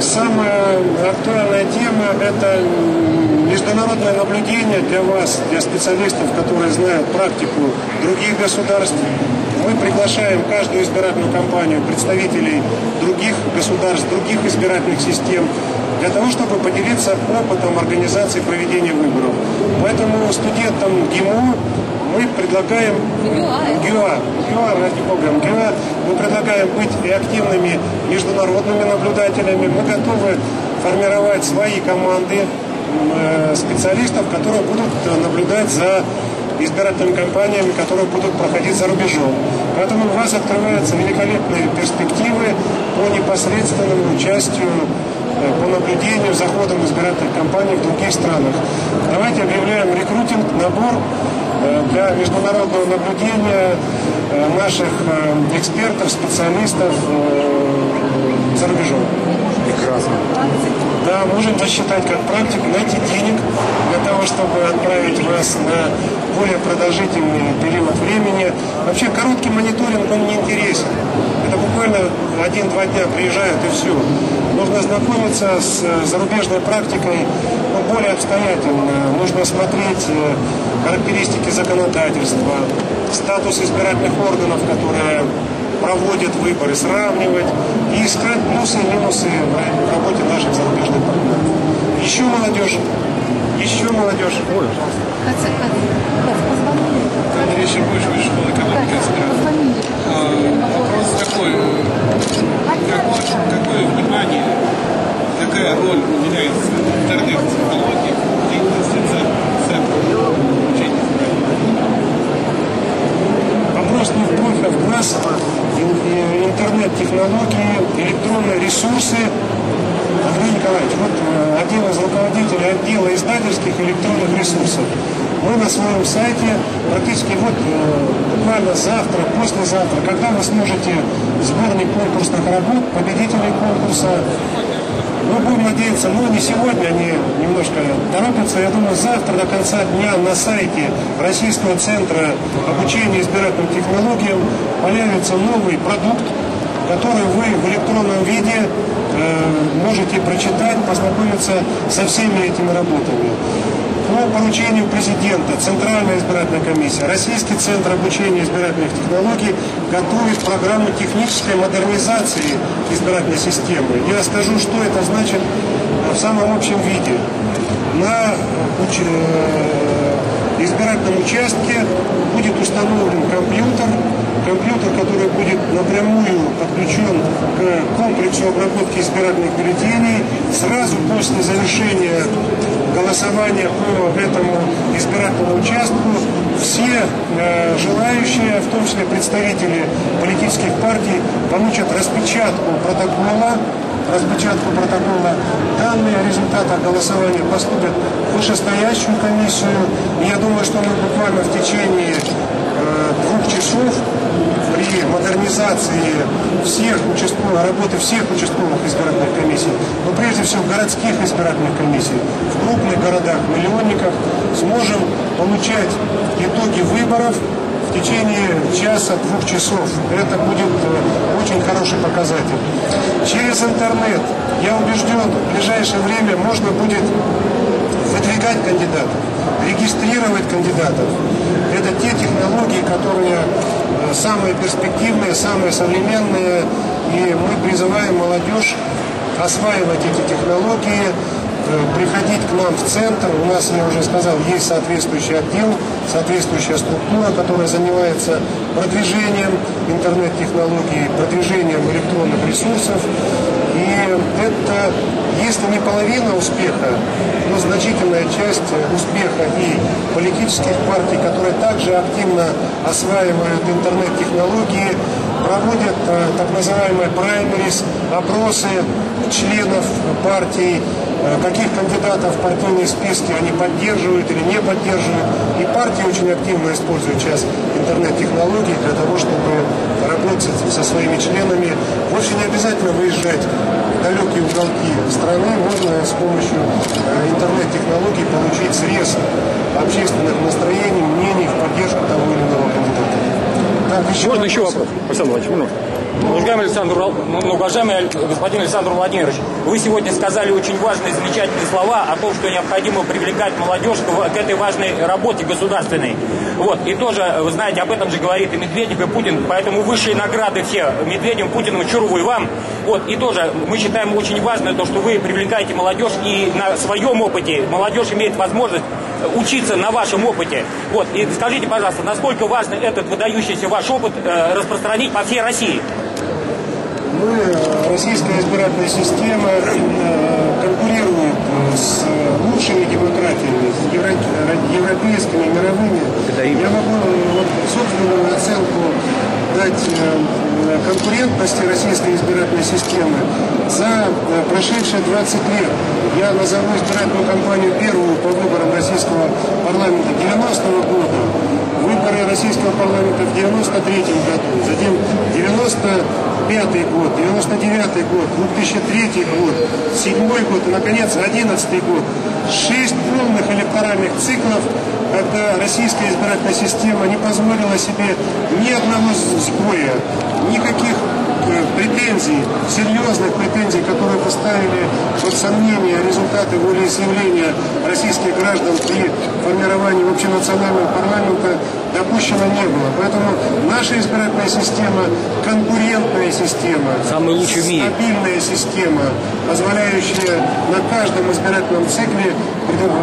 Самая актуальная тема – это международное наблюдение для вас, для специалистов, которые знают практику других государств. Мы приглашаем каждую избирательную кампанию представителей других государств, других избирательных систем, для того, чтобы поделиться опытом организации проведения выборов. Поэтому студентам ГИМО мы предлагаем быть и активными международными наблюдателями. Мы готовы формировать свои команды специалистов, которые будут наблюдать за избирательными кампаниями, которые будут проходить за рубежом. Поэтому у вас открываются великолепные перспективы по непосредственному участию, по наблюдению за ходом избирательных кампаний в других странах. Давайте объявляем рекрутинг, набор для международного наблюдения наших экспертов, специалистов за рубежом. Прекрасно. Да, можем засчитать как практику, найти денег для того, чтобы отправить вас на более продолжительный период времени. Вообще короткий мониторинг, он не интересен. Это буквально 1-2 дня приезжают и все. Нужно знакомиться с зарубежной практикой, ну, более обстоятельно. Нужно смотреть характеристики законодательства, статус избирательных органов, которые проводят выборы, сравнивать и искать плюсы и минусы в работе наших зарубежных партнеров. Еще молодежь. Еще молодежь. Ой, Валерия, высшей школы экономики. Вопрос такой. Какое внимание, какая роль уделяется интернет-технологии и инвестициям? Вопрос не в профиль, а в класс. Интернет-технологии, электронные ресурсы. Андрей Николаевич, вот один из руководителей отдела издательских электронных ресурсов. Мы на своем сайте практически вот буквально завтра, послезавтра, когда вы сможете сборник конкурсных работ, победителей конкурса. Мы будем надеяться, но не сегодня, они немножко торопятся. Я думаю, завтра до конца дня на сайте Российского центра обучения избирательным технологиям появится новый продукт, который вы в электронном виде можете прочитать, познакомиться со всеми этими работами. По поручению президента Центральная избирательная комиссия, Российский центр обучения избирательных технологий готовит программу технической модернизации избирательной системы. Я скажу, что это значит в самом общем виде. На избирательном участке будет установлен компьютер, который будет напрямую подключен к комплексу обработки избирательных бюллетеней. Сразу после завершения голосования по этому избирательному участку все желающие, в том числе представители политических партий, получат распечатку протокола. Данные о результатах голосования поступят в вышестоящую комиссию. И я думаю, что мы буквально в течение 2 часов при модернизации работы всех участковых избирательных комиссий, но прежде всего городских избирательных комиссий, в крупных городах, миллионниках, сможем получать итоги выборов в течение 1-2 часов. Это будет очень хороший показатель. Через интернет, я убежден, в ближайшее время можно будет выдвигать кандидатов, регистрировать кандидатов. Это те технологии, которые самые перспективные, самые современные. И мы призываем молодежь осваивать эти технологии, приходить к нам в центр. У нас, я уже сказал, есть соответствующий отдел, соответствующая структура, которая занимается продвижением интернет-технологий, продвижением электронных ресурсов. И это, если не половина успеха, но значительная часть успеха и политических партий, которые также активно осваивают интернет-технологии, проводят так называемые праймерис, опросы членов партий, каких кандидатов в партийные списки они поддерживают или не поддерживают. И партии очень активно используют сейчас интернет-технологии для того, чтобы работать со своими членами. Больше не обязательно выезжать в далекие уголки страны. Можно с помощью интернет-технологий получить срез общественных настроений, мнений в поддержку того или иного кандидата. Можно еще вопрос, Александр Владимирович? Уважаемый господин Александр Владимирович, вы сегодня сказали очень важные, замечательные слова о том, что необходимо привлекать молодежь к этой важной работе государственной. Вот. И тоже, вы знаете, об этом же говорит и Медведев, и Путин, поэтому высшие награды все Медведеву, Путину, Чурову и вам. Вот. И тоже мы считаем очень важно то, что вы привлекаете молодежь, и на своем опыте молодежь имеет возможность учиться на вашем опыте. Вот. И скажите, пожалуйста, насколько важно этот выдающийся ваш опыт распространить по всей России? Мы, российская избирательная система, конкурирует с лучшими демократиями, с европейскими, мировыми. Я могу вот собственную оценку дать конкурентности российской избирательной системы за прошедшие 20 лет. Я назову избирательную кампанию первую по выборам российского парламента 90-го года, выборы российского парламента в 93-м году, затем 95-й год, 99-й год, 2003-й год, 7-й год и, наконец, 11-й год. 6 полных электоральных циклов, когда российская избирательная система не позволила себе ни одного сбоя, никаких претензий, серьезных претензий, которые поставили под сомнение результаты волеизъявления российских граждан при формировании общенационального парламента, допущено не было. Поэтому наша избирательная система — конкурентная система, стабильная система, позволяющая на каждом избирательном цикле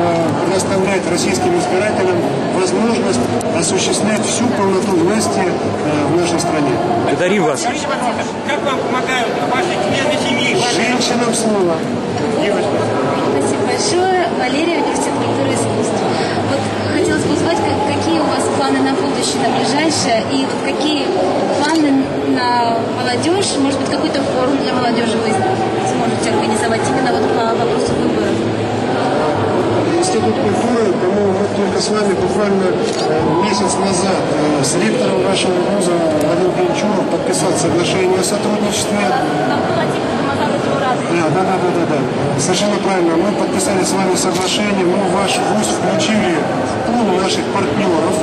предоставлять российским избирателям возможность осуществлять всю полноту власти в нашей стране. Благодарим вас. Скажите, пожалуйста, как вам помогают ваши члены семьи? Женщинам слово. Спасибо большое. Валерия, университет культуры и искусств. Вот хотелось бы узнать, какие у вас планы на будущее, на ближайшее, и вот какие планы на молодежь, может быть, какой-то форум для молодежи вы сможете организовать именно вот по вопросу выборов? Институт культуры, по-моему, мы только с вами буквально месяц назад с ректором нашего вуза Владимир Пенчуров подписал соглашение о сотрудничестве. Да. Совершенно правильно. Мы подписали с вами соглашение, мы в ваш вуз включили пул наших партнеров.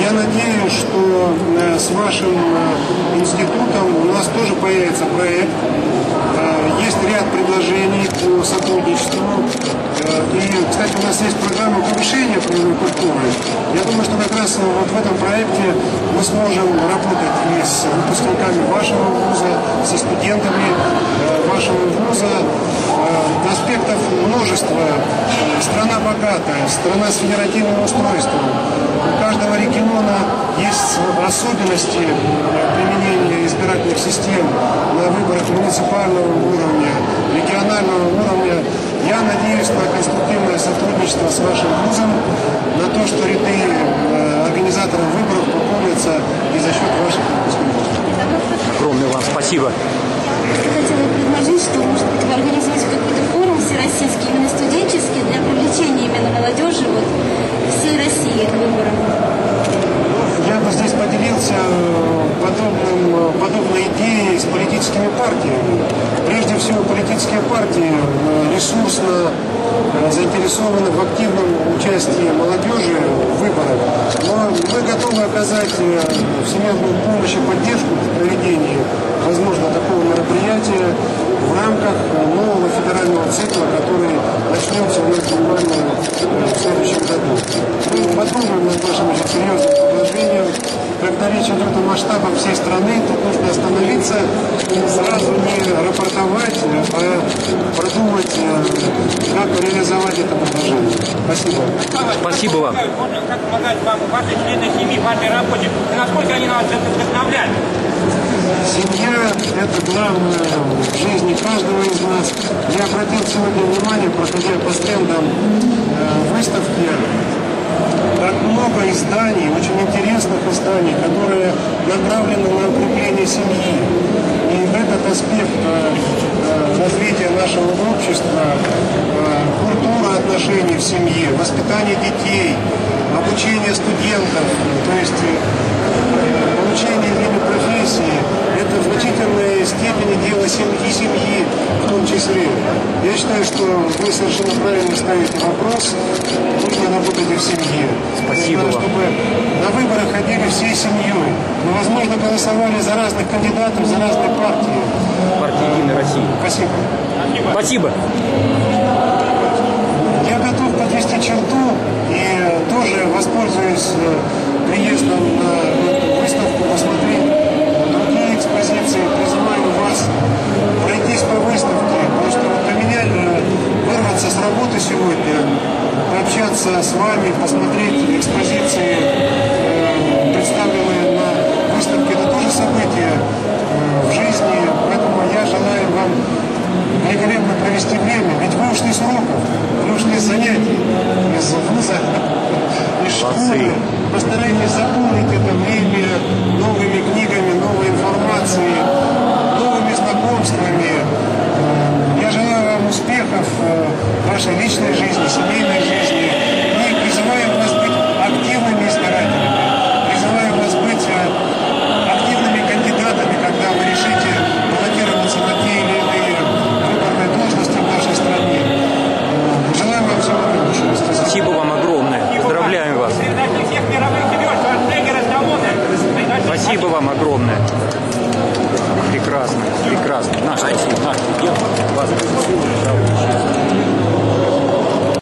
Я надеюсь, что с вашим институтом у нас тоже появится проект. Есть ряд предложений по сотрудничеству. И, кстати, у нас есть программа повышения правовой культуры. Я думаю, что как раз вот в этом проекте мы сможем работать и с выпускниками вашего вуза, со студентами вашего вуза. Аспектов множество. Страна богатая, страна с федеративным устройством. У каждого региона есть особенности применения избирательных систем на выборах муниципального уровня, регионального уровня. Я надеюсь на конструктивное сотрудничество с вашим вузом, на то, что ряды организаторов выборов пополнятся и за счет ваших выпускников. Огромное вам спасибо. Я хотела предложить, что, может быть, вы организуете какой-то форум всероссийский, именно студенческий, для привлечения именно молодежи вот всей России к выборам. Я бы здесь поделился подобной идеей с политическими партиями. Прежде всего, политические партии ресурсно заинтересованы в активном участии молодежи в выборах. Но мы готовы оказать всемирную помощь и поддержку в проведении, возможно, такого мероприятия в рамках нового федерального цикла, который начнется у нас в следующем году. Мы подумаем над вашим серьезным предложением. Когда речь идет о масштабах всей страны, то нужно остановиться и сразу не рапортовать, а продумать, как реализовать это предложение. Спасибо. Спасибо вам. Как помогать вам, вашей члены семьи, вашей работе? Насколько они вас вдохновляют? Семья – это главное в жизни каждого из нас. Я обратил сегодня внимание, проходя по стендам выставки, так много изданий, очень интересных изданий, которые направлены на укрепление семьи. И этот аспект развития нашего общества, культура отношений в семье, воспитание детей, обучение студентов, то есть получение ими профессии, это в значительной степени дело семьи, том числе. Я считаю, что вы совершенно правильно ставите вопрос, нужно работать и в семье. Спасибо. Нужно, чтобы на выборы ходили всей семьей. Мы, возможно, голосовали за разных кандидатов, за разные партии. Партия «Единая Россия». Спасибо. Спасибо. Я готов подвести черту и тоже воспользуюсь приездом на выставку, посмотреть другие экспозиции. Призываю вас пройтись по выставке, потому что для меня вырваться с работы сегодня, пообщаться с вами, посмотреть экспозиции, представленные на выставке, это тоже событие в жизни. Поэтому я желаю вам великолепно провести время, ведь вы ушли с уроков, вы ушли с занятий, из вуза, из школы. Постарайтесь заполнить это время новыми книгами, новой информацией, новыми знакомствами. Я желаю вам успехов в вашей личной жизни, семейной жизни. И призываю вас быть активными избирателями, призываю вас быть активными кандидатами, когда вы решите баллотироваться на те или иные выборные должности в нашей стране. Желаю вам всего наилучшего. Спасибо вам огромное. Поздравляем вас. Спасибо вам огромное. Прекрасно, прекрасно. Наш, спасибо. Наш, вас.